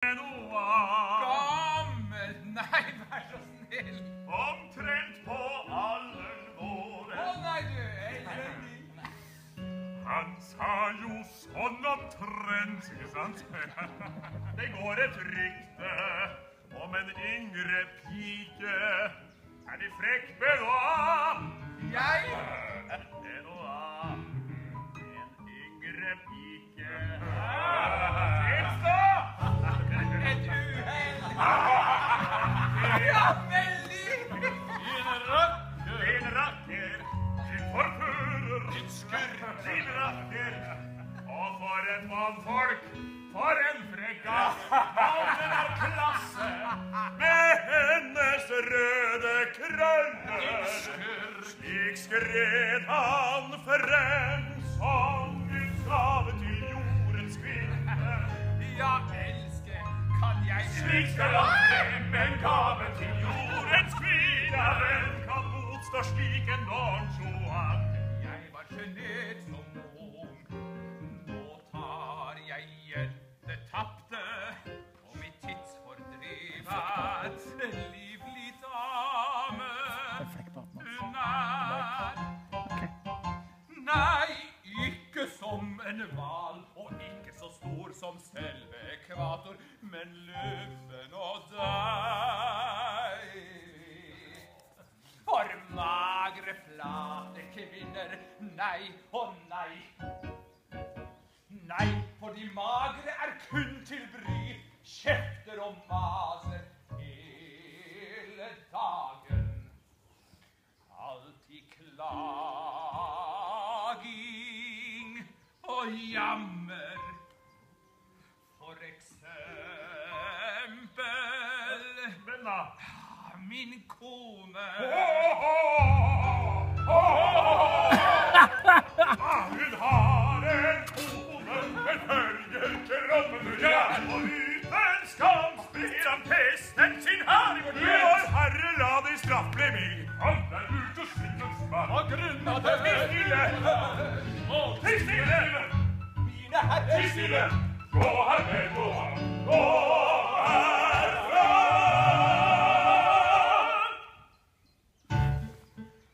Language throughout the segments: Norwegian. Gammel, nei, vær så snill. Omtrent på alderen våre. Å nei, du er ikke. Han sa jo sånn omtrent, ikke sant? Det går et rykte om en yngre pike. Er de frekk bevå? Jeg? Bevå. En yngre pike. Tilstå! Et uheld! Ja, veldig! Din rakker, din forpurer, din skurr, din rakker. Og for en mannfolk, for en frekkas, mannen av klasse, med hennes røde krønner. Din skurr! Slik skred han frem, som din slave til jordens kvinne. Ja, elsker! Slik skal han frem en gave til jordens kvinne. Hvem kan motstå slik en barn Johan? Jeg var genert som ung. Nå tar jeg igjen det tappte og mitt tidsfordrivet livlig dame. Hun nei, ikke som en val og ikke så stor som selve ekvator, men løven og deg. For magre, flate kvinner, nei og nei. Nei, for de magre er kun til bry, kjefter og maser hele dagen. Alltid klaging og jammer. For eksempel min kone. Hun har en kone, men følger kroppen hun gjør. Og uten skam sprir han pesten sin her i vårt liv. Vår herre la det i straffbleming. Han er ute og sykkens mann. Og grunn av det tilstille. Mine herrer tilstille. Gå her med Mohan, gå herfra!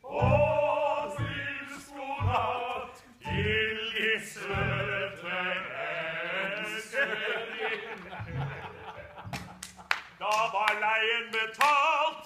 Og sils god natt til gislete mennesker. Da var leien betalt.